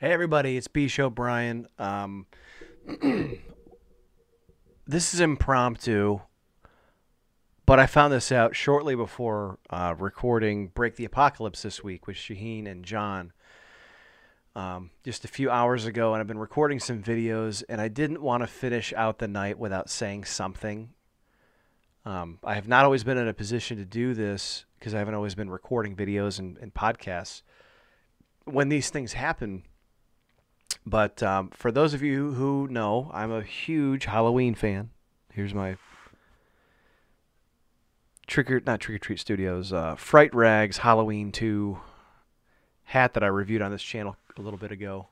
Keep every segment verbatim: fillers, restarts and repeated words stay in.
Hey everybody, it's B-Show Brian. Um, this is impromptu, but I found this out shortly before uh, recording Break the Apocalypse this week with Shaheen and John um, just a few hours ago, and I've been recording some videos, and I didn't want to finish out the night without saying something. Um, I have not always been in a position to do this because I haven't always been recording videos and, and podcasts when these things happen. But um, for those of you who know, I'm a huge Halloween fan. Here's my Trick or not Trick or Treat Studios, uh, Fright Rags Halloween two hat that I reviewed on this channel a little bit ago,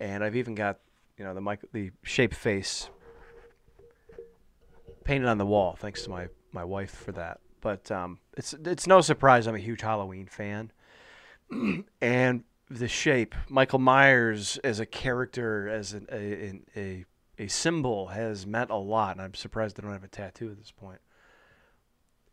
and I've even got you know the Michael the shape face painted on the wall. Thanks to my my wife for that. But um, it's it's no surprise I'm a huge Halloween fan, and the shape, Michael Myers as a character, as an, a, a, a symbol, has meant a lot, and I'm surprised I don't have a tattoo at this point.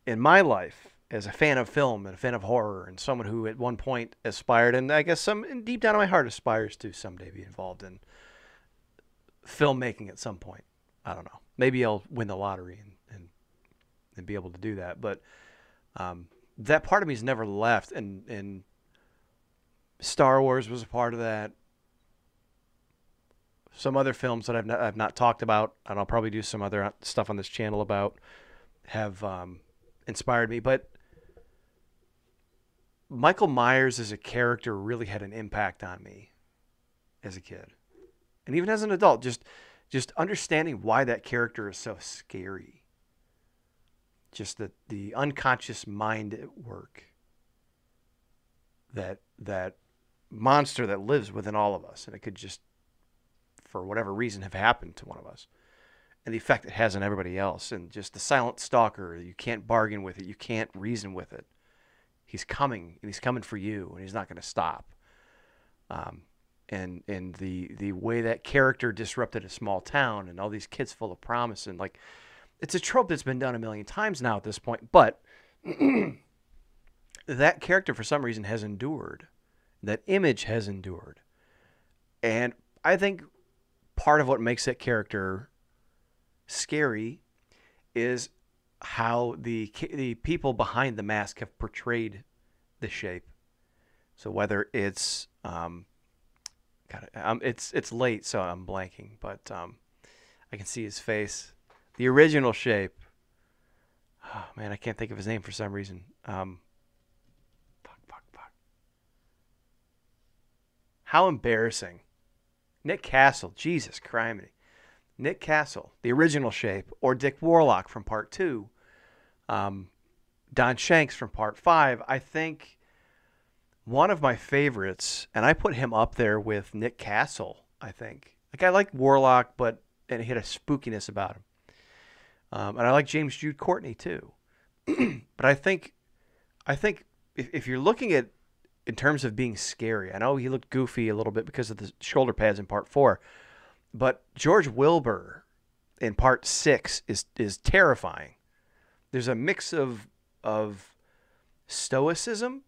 In my life, as a fan of film and a fan of horror and someone who at one point aspired, and I guess some and deep down in my heart aspires to someday be involved in filmmaking at some point. I don't know. Maybe I'll win the lottery and, and, and be able to do that, but um, that part of me has never left, and, and Star Wars was a part of that. Some other films that I've not, I've not talked about, and I'll probably do some other stuff on this channel about, have um, inspired me. But Michael Myers as a character really had an impact on me as a kid, and even as an adult. Just, just understanding why that character is so scary. Just the the unconscious mind at work. That that. monster that lives within all of us, and it could just for whatever reason have happened to one of us, and the effect it has on everybody else, and just the silent stalker. You can't bargain with it, you can't reason with it. He's coming, and he's coming for you, and he's not going to stop. um, and and the the way that character disrupted a small town and all these kids full of promise, and like it's a trope that's been done a million times now at this point, but that character for some reason has endured. That image has endured. And I think part of what makes that character scary is how the the people behind the mask have portrayed the shape. So whether it's um, God, um it's it's late, so I'm blanking, but um, I can see his face. The original shape. Oh, man, I can't think of his name for some reason. Um, How embarrassing. Nick Castle. Jesus criminy. Nick Castle, the original shape, or Dick Warlock from part two, um, Don Shanks from part five. I think one of my favorites, and I put him up there with Nick Castle, I think. Like, I like Warlock, but and he had a spookiness about him. Um, and I like James Jude Courtney, too. But I think, I think if, if you're looking at in terms of being scary, I know he looked goofy a little bit because of the shoulder pads in part four, but George Wilbur in part six is is terrifying. There's a mix of of stoicism,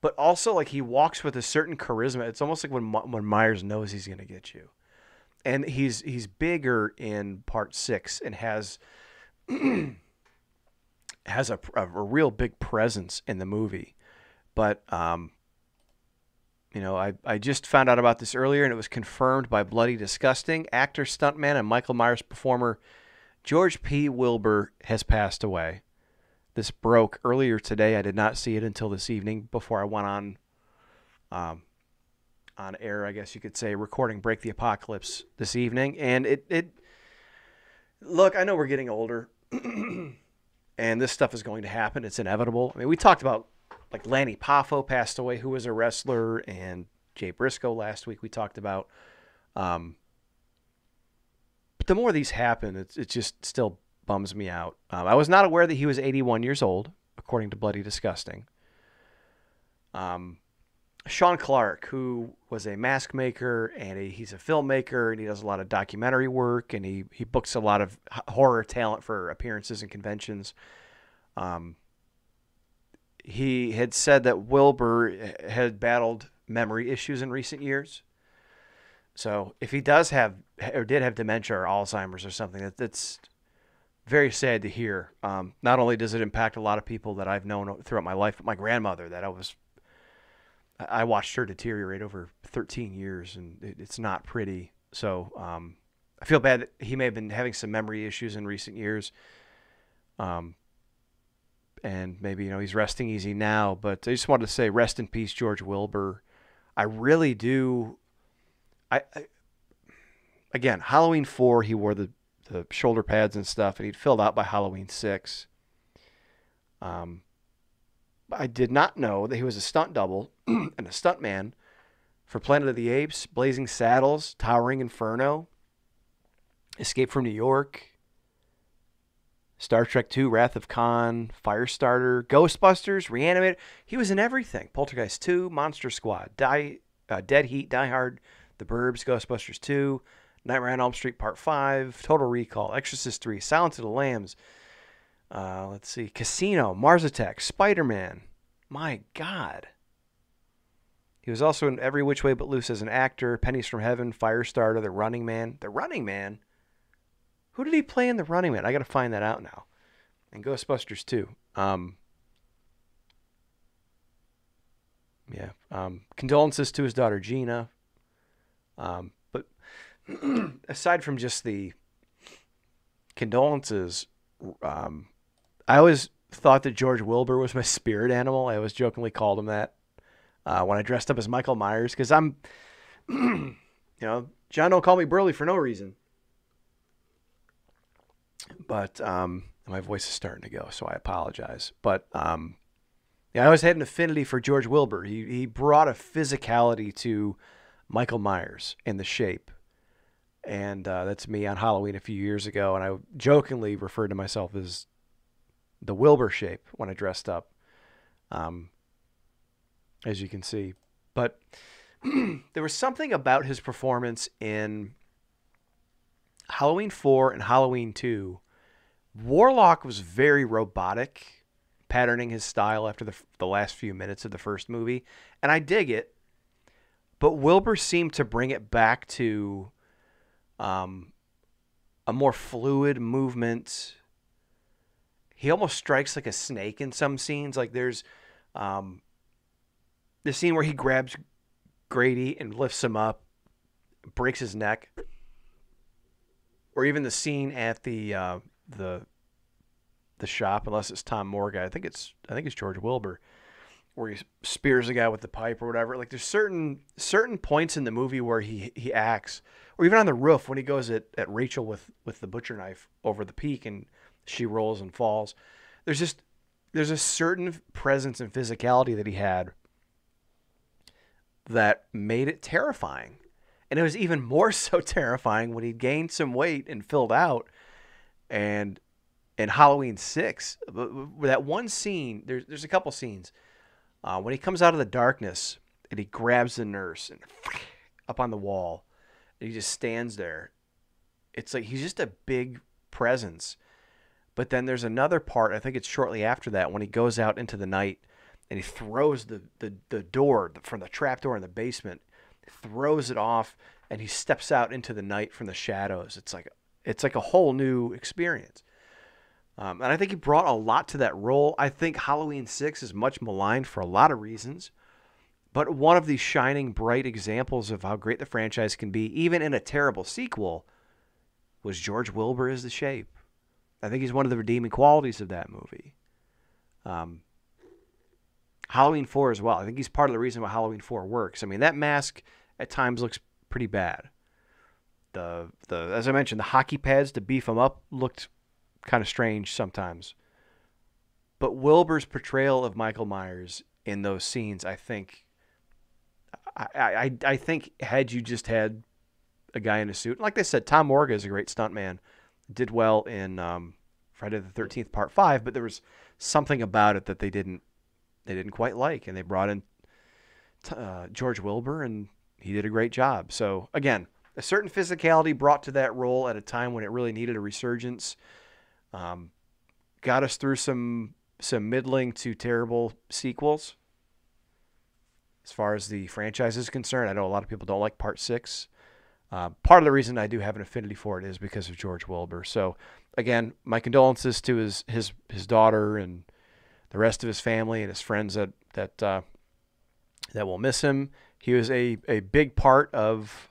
but also like he walks with a certain charisma. It's almost like when when Myers knows he's going to get you, and he's he's bigger in part six and has has a, a a real big presence in the movie. But, um, you know, I, I just found out about this earlier, and it was confirmed by Bloody Disgusting. Actor, stuntman, and Michael Myers performer George P. Wilbur has passed away. This broke earlier today. I did not see it until this evening before I went on um, on air, I guess you could say, recording Break the Apocalypse this evening. And it, it look, I know we're getting older, and this stuff is going to happen. It's inevitable. I mean, we talked about Like Lanny Poffo passed away, who was a wrestler, and Jay Briscoe last week we talked about. Um, but the more these happen, it's, it just still bums me out. Um, I was not aware that he was eighty-one years old, according to Bloody Disgusting. Um, Sean Clark, who was a mask maker, and a, he's a filmmaker, and he does a lot of documentary work, and he, he books a lot of horror talent for appearances and conventions. Um He had said that Wilbur had battled memory issues in recent years. So if he does have or did have dementia or Alzheimer's or something, that, that's very sad to hear. Um, not only does it impact a lot of people that I've known throughout my life, but my grandmother that I was, I watched her deteriorate over thirteen years, and it, it's not pretty. So um, I feel bad that he may have been having some memory issues in recent years. Um, and maybe, you know, he's resting easy now, but I just wanted to say rest in peace, George Wilbur. I really do. I, I again, Halloween four, he wore the, the shoulder pads and stuff, and he'd filled out by Halloween six. Um, I did not know that he was a stunt double and a stunt man for Planet of the Apes, Blazing Saddles, Towering Inferno, Escape from New York, Star Trek two, Wrath of Khan, Firestarter, Ghostbusters, Reanimated. He was in everything. Poltergeist two, Monster Squad, Die, uh, Dead Heat, Die Hard, The Burbs, Ghostbusters two, Nightmare on Elm Street Part five, Total Recall, Exorcist three, Silence of the Lambs. Uh, let's see, Casino, Mars Attack, Spider-Man. My God. He was also in Every Which Way But Loose as an actor, Pennies from Heaven, Firestarter, The Running Man. The Running Man? Who did he play in The Running Man? I got to find that out now. And Ghostbusters two. Um, yeah. Um, condolences to his daughter, Gina. Um, but aside from just the condolences, um, I always thought that George Wilbur was my spirit animal. I always jokingly called him that. Uh, when I dressed up as Michael Myers, because I'm, you know, John don't call me Burley for no reason. But um, my voice is starting to go, so I apologize. But um, yeah, I always had an affinity for George Wilbur. He, he brought a physicality to Michael Myers in the shape. And uh, that's me on Halloween a few years ago, and I jokingly referred to myself as the Wilbur shape when I dressed up. Um as you can see. But there was something about his performance in Halloween four and Halloween two. Warlock was very robotic, patterning his style after the, the last few minutes of the first movie. And I dig it. But Wilbur seemed to bring it back to um, a more fluid movement. He almost strikes like a snake in some scenes. Like there's... Um, The scene where he grabs Grady and lifts him up, breaks his neck, or even the scene at the uh, the the shop. Unless it's Tom Morgan, I think it's I think it's George Wilbur, where he spears a guy with the pipe or whatever. Like there's certain certain points in the movie where he he acts, or even on the roof when he goes at, at Rachel with with the butcher knife over the peak and she rolls and falls. There's just there's a certain presence and physicality that he had that made it terrifying. And it was even more so terrifying when he gained some weight and filled out. And in Halloween six, that one scene, there's, there's a couple scenes. Uh, when he comes out of the darkness and he grabs the nurse and up on the wall, and he just stands there. It's like he's just a big presence. But then there's another part, I think it's shortly after that, when he goes out into the night and he throws the, the, the door from the trapdoor in the basement, throws it off, and he steps out into the night from the shadows. It's like it's like a whole new experience. Um, and I think he brought a lot to that role. I think Halloween six is much maligned for a lot of reasons, but one of the shining bright examples of how great the franchise can be, even in a terrible sequel, was George Wilbur as the Shape. I think he's one of the redeeming qualities of that movie. Um Halloween four as well. I think he's part of the reason why Halloween four works. I mean, that mask at times looks pretty bad. The the as I mentioned, the hockey pads to beef him up looked kind of strange sometimes. But Wilbur's portrayal of Michael Myers in those scenes, I think, I I, I think had you just had a guy in a suit, like they said, Tom Morgan is a great stuntman. Did well in um, Friday the thirteenth Part Five, but there was something about it that they didn't. They didn't quite like, and they brought in uh, George Wilbur, and he did a great job. So, again, a certain physicality brought to that role at a time when it really needed a resurgence. Um, got us through some some middling to terrible sequels. as far as the franchise is concerned. I know a lot of people don't like Part six. Uh, part of the reason I do have an affinity for it is because of George Wilbur. So, again, my condolences to his his, his daughter and the rest of his family and his friends that that uh, that will miss him. He was a, a big part of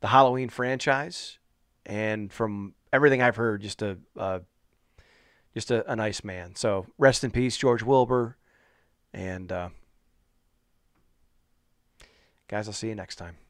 the Halloween franchise, and from everything I've heard, just a uh, just a, a nice man. So, rest in peace, George Wilbur, and uh, guys, I'll see you next time.